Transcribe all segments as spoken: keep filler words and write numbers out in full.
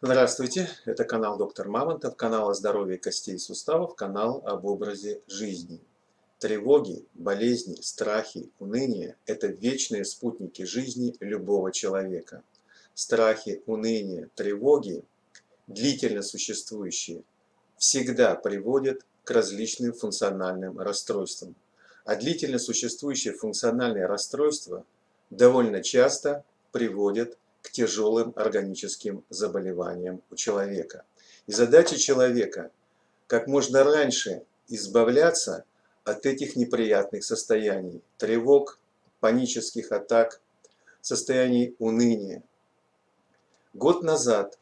Здравствуйте, это канал Доктор Мамонтов, канал о здоровье костей и суставов, канал об образе жизни. Тревоги, болезни, страхи, уныние – это вечные спутники жизни любого человека. Страхи, уныние, тревоги, длительно существующие, всегда приводят к различным функциональным расстройствам. А длительно существующие функциональные расстройства довольно часто приводят к тяжелым органическим заболеваниям у человека. И задача человека – как можно раньше избавляться от этих неприятных состояний – тревог, панических атак, состояний уныния. Год назад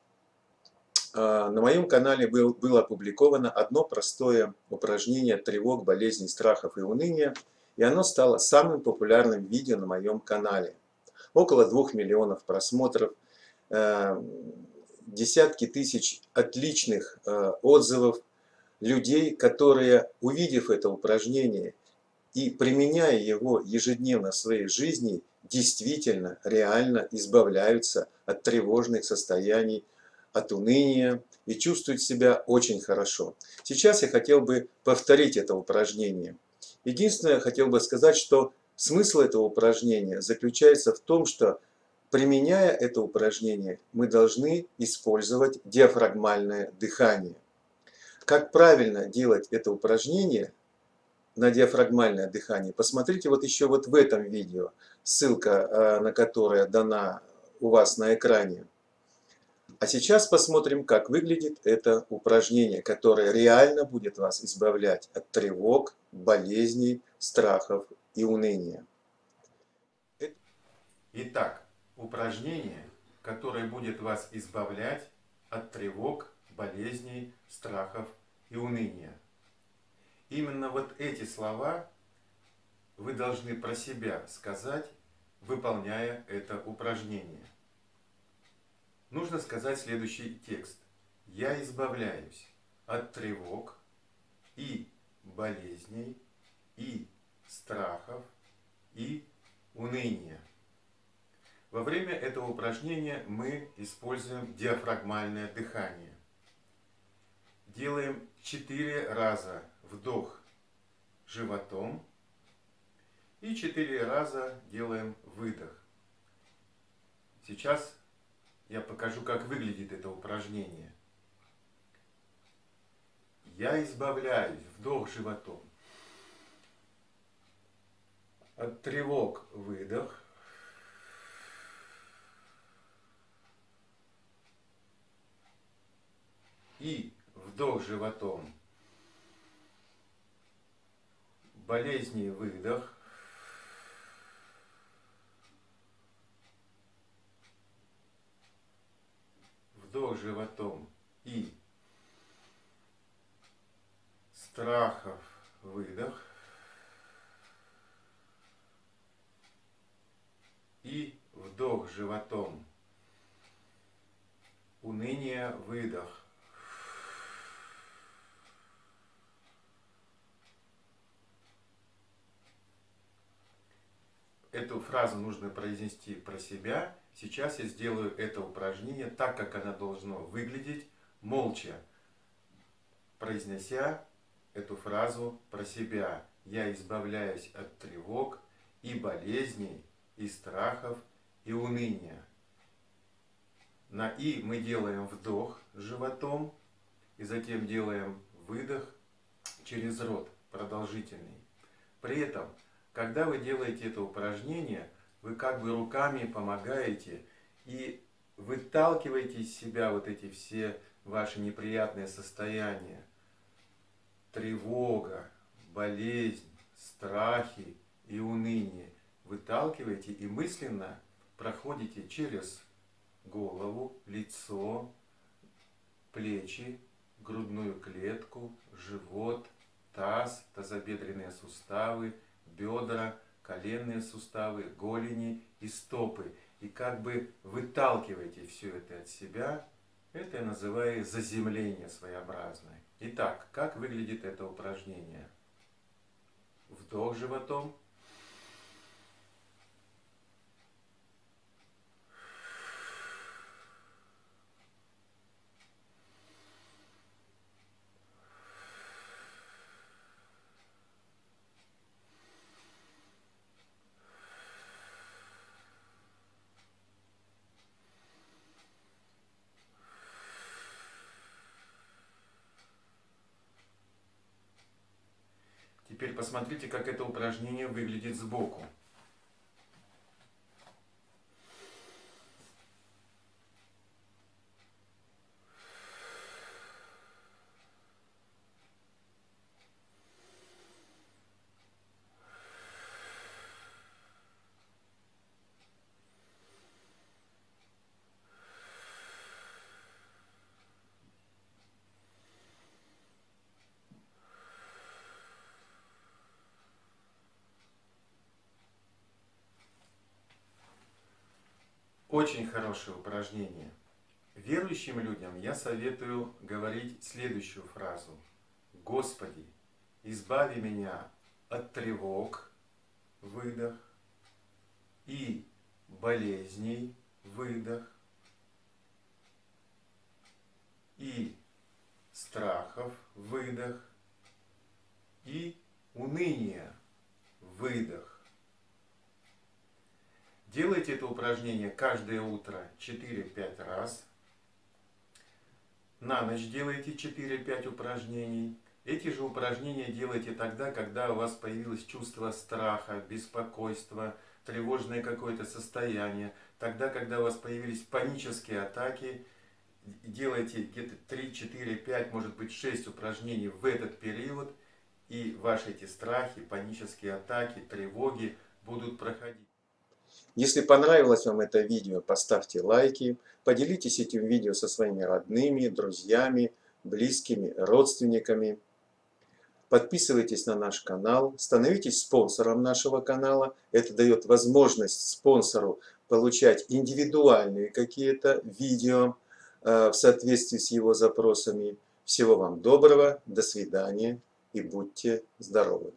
на моем канале был, было опубликовано одно простое упражнение тревог, болезней, страхов и уныния, и оно стало самым популярным видео на моем канале. Около двух миллионов просмотров, десятки тысяч отличных отзывов людей, которые, увидев это упражнение и применяя его ежедневно в своей жизни, действительно, реально избавляются от тревожных состояний, от уныния и чувствуют себя очень хорошо. Сейчас я хотел бы повторить это упражнение. Единственное, я хотел бы сказать, что смысл этого упражнения заключается в том, что, применяя это упражнение, мы должны использовать диафрагмальное дыхание. Как правильно делать это упражнение на диафрагмальное дыхание, посмотрите вот еще вот в этом видео, ссылка на которое дана у вас на экране. А сейчас посмотрим, как выглядит это упражнение, которое реально будет вас избавлять от тревог, болезней, страхов и уныния. Итак, упражнение, которое будет вас избавлять от тревог, болезней, страхов и уныния. Именно вот эти слова вы должны про себя сказать, выполняя это упражнение. Нужно сказать следующий текст. Я избавляюсь от тревог и болезней, и страхов и уныния. Во время этого упражнения мы используем диафрагмальное дыхание. Делаем четыре раза вдох животом и четыре раза делаем выдох. Сейчас я покажу, как выглядит это упражнение. Я избавляюсь, вдох животом, от тревог, выдох, и вдох животом, болезни, выдох, вдох животом и страхов, выдох, и вдох животом, уныние, выдох, эту фразу нужно произнести про себя. Сейчас я сделаю это упражнение так, как оно должно выглядеть, молча, произнося эту фразу про себя. Я избавляюсь от тревог и болезней, и страхов, и уныния. На «и» мы делаем вдох животом, и затем делаем выдох через рот, продолжительный. При этом, когда вы делаете это упражнение, вы как бы руками помогаете и выталкиваете из себя вот эти все ваши неприятные состояния. Тревога, болезнь, страхи и уныние. Выталкиваете и мысленно проходите через голову, лицо, плечи, грудную клетку, живот, таз, тазобедренные суставы, бедра, коленные суставы, голени и стопы. И как бы выталкиваете все это от себя. Это я называю заземление своеобразное. Итак, как выглядит это упражнение? Вдох животом. Теперь посмотрите, как это упражнение выглядит сбоку. Очень хорошее упражнение. Верующим людям я советую говорить следующую фразу. Господи, избави меня от тревог, выдох, и болезней, выдох, и страхов, выдох, и уныния, выдох. Делайте это упражнение каждое утро четыре-пять раз. На ночь делайте четыре-пять упражнений. Эти же упражнения делайте тогда, когда у вас появилось чувство страха, беспокойства, тревожное какое-то состояние. Тогда, когда у вас появились панические атаки, делайте где-то три-четыре-пять, может быть шесть упражнений в этот период. И ваши эти страхи, панические атаки, тревоги будут проходить. Если понравилось вам это видео, поставьте лайки, поделитесь этим видео со своими родными, друзьями, близкими, родственниками. Подписывайтесь на наш канал, становитесь спонсором нашего канала. Это дает возможность спонсору получать индивидуальные какие-то видео в соответствии с его запросами. Всего вам доброго, до свидания и будьте здоровы!